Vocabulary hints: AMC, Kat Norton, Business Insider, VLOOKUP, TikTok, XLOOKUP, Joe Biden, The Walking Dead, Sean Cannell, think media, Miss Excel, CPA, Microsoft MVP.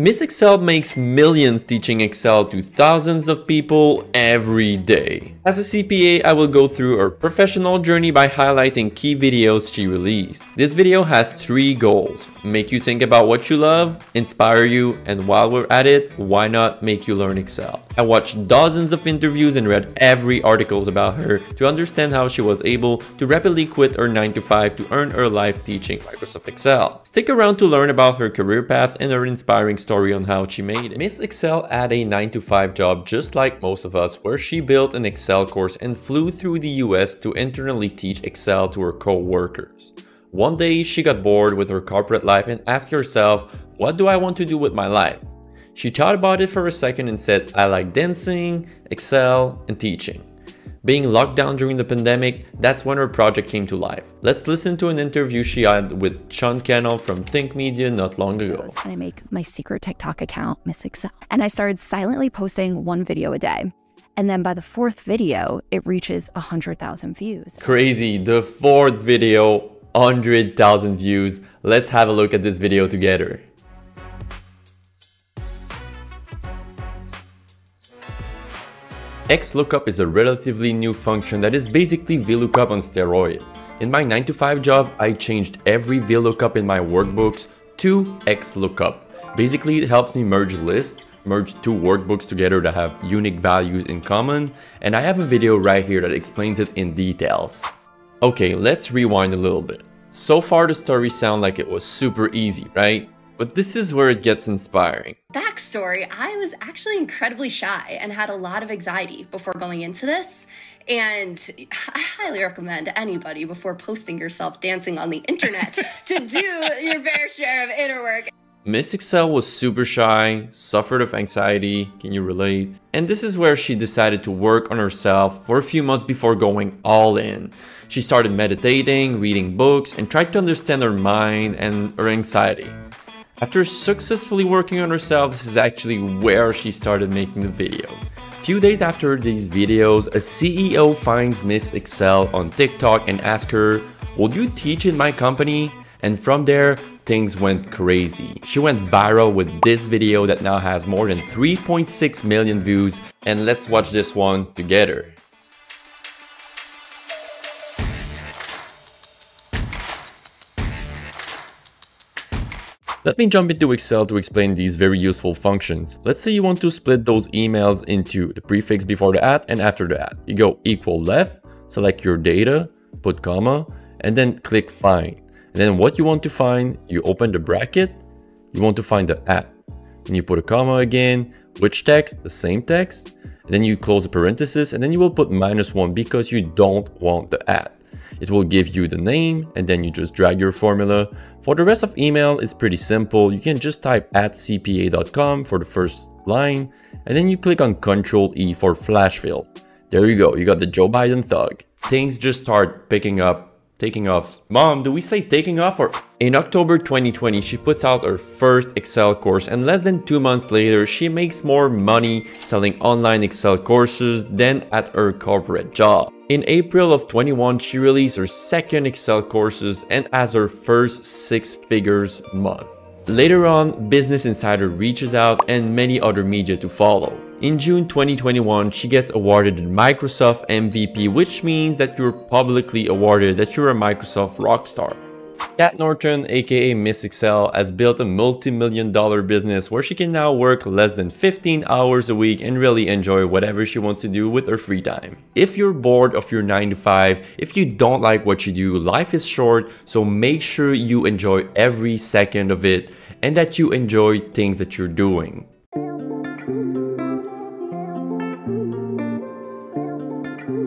Miss Excel makes millions teaching Excel to thousands of people every day. As a CPA, I will go through her professional journey by highlighting key videos she released. This video has three goals: make you think about what you love, inspire you, and while we're at it, why not make you learn Excel? I watched dozens of interviews and read every article about her to understand how she was able to rapidly quit her 9-to-5 to earn her life teaching Microsoft Excel. Stick around to learn about her career path and her inspiring story on how she made it. Miss Excel had a 9-to-5 job just like most of us, where she built an Excel course and flew through the US to internally teach Excel to her co-workers. One day she got bored with her corporate life and asked herself, what do I want to do with my life? She thought about it for a second and said, I like dancing, Excel, and teaching. Being locked down during the pandemic, that's when her project came to life. Let's listen to an interview she had with Sean Cannell from Think Media not long ago. I was trying to make my secret TikTok account, Miss Excel. And I started silently posting one video a day. And then by the fourth video, it reaches 100,000 views. Crazy, the fourth video, 100,000 views. Let's have a look at this video together. XLOOKUP is a relatively new function that is basically VLOOKUP on steroids. In my 9-to-5 job, I changed every VLOOKUP in my workbooks to XLOOKUP. Basically, it helps me merge lists, merge two workbooks together that have unique values in common, and I have a video right here that explains it in details. Okay, let's rewind a little bit. So far, the story sounds like it was super easy, right? But this is where it gets inspiring. Backstory, I was actually incredibly shy and had a lot of anxiety before going into this. And I highly recommend anybody before posting yourself dancing on the internet to do your fair share of inner work. Miss Excel was super shy, suffered of anxiety, can you relate? And this is where she decided to work on herself for a few months before going all in. She started meditating, reading books, and tried to understand her mind and her anxiety. After successfully working on herself, this is actually where she started making the videos. A few days after these videos, a CEO finds Miss Excel on TikTok and asks her, "Will you teach in my company?" And from there, things went crazy. She went viral with this video that now has more than 3.6 million views. And let's watch this one together. Let me jump into Excel to explain these very useful functions. Let's say you want to split those emails into the prefix before the at and after the at. You go equal left, select your data, put comma, and then click find. And then what you want to find, you open the bracket, you want to find the at. Then you put a comma again, which text, the same text, and then you close the parenthesis, and then you will put -1 because you don't want the at. It will give you the name and then you just drag your formula. For the rest of email, it's pretty simple. You can just type @cpa.com for the first line and then you click on Ctrl+E for flash fill. There you go, you got the Joe Biden thug. Things just start picking up, taking off. Mom, do we say taking off or? In October 2020, she puts out her first Excel course and less than 2 months later, she makes more money selling online Excel courses than at her corporate job. In April of 21, she released her second Excel courses and has her first six figures month. Later on, Business Insider reaches out and many other media to follow. In June 2021, she gets awarded the Microsoft MVP, which means that you're publicly awarded that you're a Microsoft rockstar. Kat Norton, aka Miss Excel, has built a multi-million-dollar business where she can now work less than 15 hours a week and really enjoy whatever she wants to do with her free time. If you're bored of your 9-to-5, if you don't like what you do, life is short, so make sure you enjoy every second of it and that you enjoy things that you're doing.